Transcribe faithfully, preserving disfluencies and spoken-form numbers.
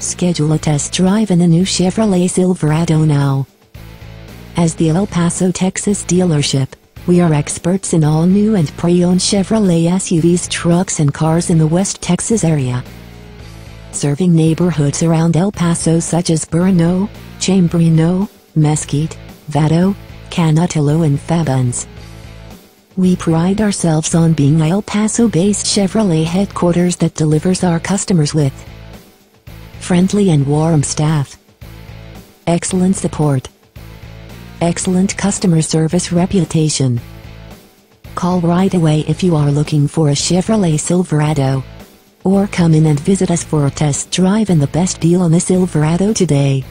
Schedule a test drive in the new Chevrolet Silverado now. As the El Paso, Texas dealership, we are experts in all new and pre-owned Chevrolet S U Vs, trucks and cars in the West Texas area. Serving neighborhoods around El Paso such as Burno, Chambrino, Mesquite, Vado, Canutillo and Fabens. We pride ourselves on being a El Paso-based Chevrolet headquarters that delivers our customers with friendly and warm staff, excellent support, excellent customer service reputation. Call right away if you are looking for a Chevrolet Silverado. Or come in and visit us for a test drive and the best deal on the Silverado today.